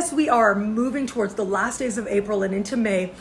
as we are moving towards the last days of April and into May,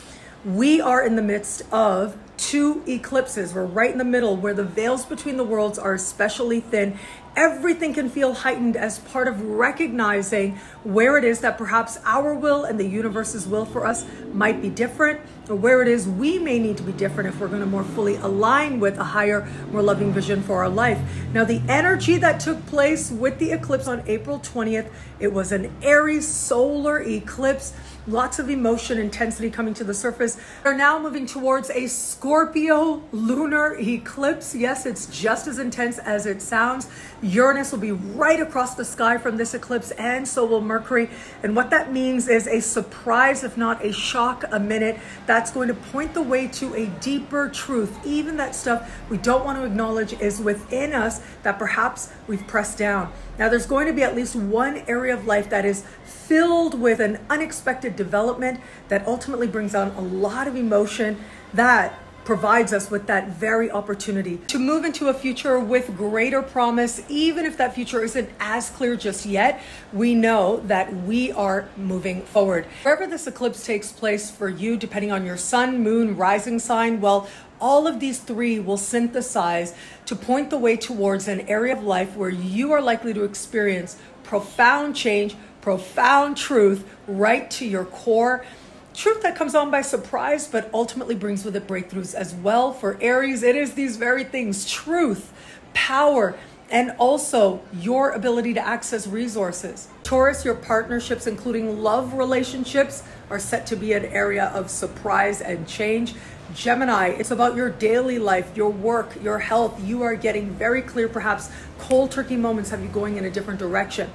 we are in the midst of two eclipses. We're right in the middle where the veils between the worlds are especially thin. Everything can feel heightened as part of recognizing where it is that perhaps our will and the universe's will for us might be different, or where it is we may need to be different if we're going to more fully align with a higher, more loving vision for our life. Now, the energy that took place with the eclipse on April 20th, it was an Aries solar eclipse. Lots of emotion, intensity coming to the surface. We're now moving towards a Scorpio lunar eclipse. Yes, it's just as intense as it sounds. Uranus will be right across the sky from this eclipse, and so will Mercury. And what that means is a surprise, if not a shock, a minute that's going to point the way to a deeper truth. Even that stuff we don't want to acknowledge is within us that perhaps we've pressed down. Now, there's going to be at least one area of life that is filled with an unexpected development that ultimately brings on a lot of emotion that provides us with that very opportunity to move into a future with greater promise. Even if that future isn't as clear just yet, we know that we are moving forward. Wherever this eclipse takes place for you, depending on your sun, moon, rising sign, well, all of these three will synthesize to point the way towards an area of life where you are likely to experience profound change, profound truth right to your core. Truth that comes on by surprise, but ultimately brings with it breakthroughs as well. For Aries, it is these very things: truth, power, and also your ability to access resources. Taurus, your partnerships, including love relationships, are set to be an area of surprise and change. Gemini, it's about your daily life, your work, your health. You are getting very clear, perhaps cold turkey moments have you going in a different direction.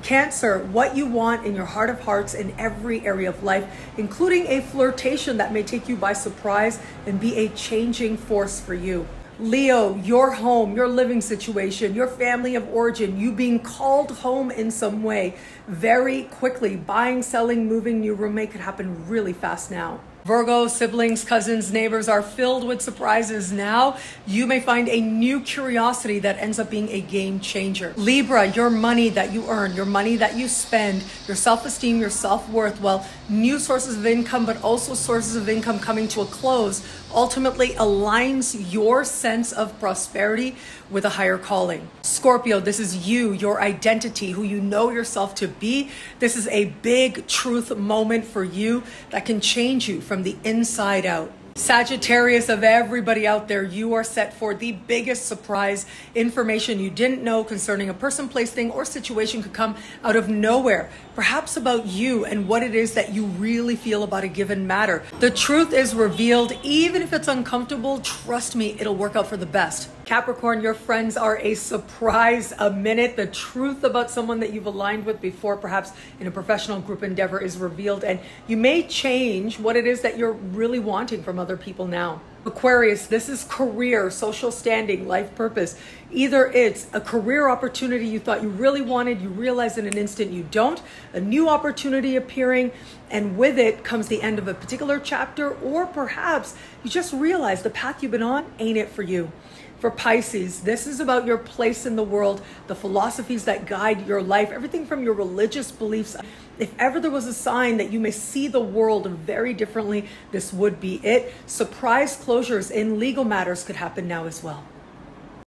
Cancer, what you want in your heart of hearts in every area of life, including a flirtation that may take you by surprise and be a changing force for you. Leo, your home, your living situation, your family of origin, you being called home in some way very quickly. Buying, selling, moving, new roommate could happen really fast now. Virgo, siblings, cousins, neighbors are filled with surprises now. You may find a new curiosity that ends up being a game changer. Libra, your money that you earn, your money that you spend, your self-esteem, your self-worth, well, new sources of income, but also sources of income coming to a close, ultimately aligns your sense of prosperity with a higher calling. Scorpio, this is you, your identity, who you know yourself to be. This is a big truth moment for you that can change you from the inside out. Sagittarius, of everybody out there, you are set for the biggest surprise. Information you didn't know concerning a person, place, thing, or situation could come out of nowhere, perhaps about you and what it is that you really feel about a given matter. The truth is revealed, even if it's uncomfortable. Trust me, it'll work out for the best. Capricorn, your friends are a surprise a minute. The truth about someone that you've aligned with before, perhaps in a professional group endeavor, is revealed, and you may change what it is that you're really wanting from other people now. Aquarius, this is career, social standing, life purpose. Either it's a career opportunity you thought you really wanted, you realize in an instant you don't, a new opportunity appearing, and with it comes the end of a particular chapter, or perhaps you just realize the path you've been on ain't it for you. For Pisces, this is about your place in the world, the philosophies that guide your life, everything from your religious beliefs. If ever there was a sign that you may see the world very differently, this would be it. Surprise closures in legal matters could happen now as well.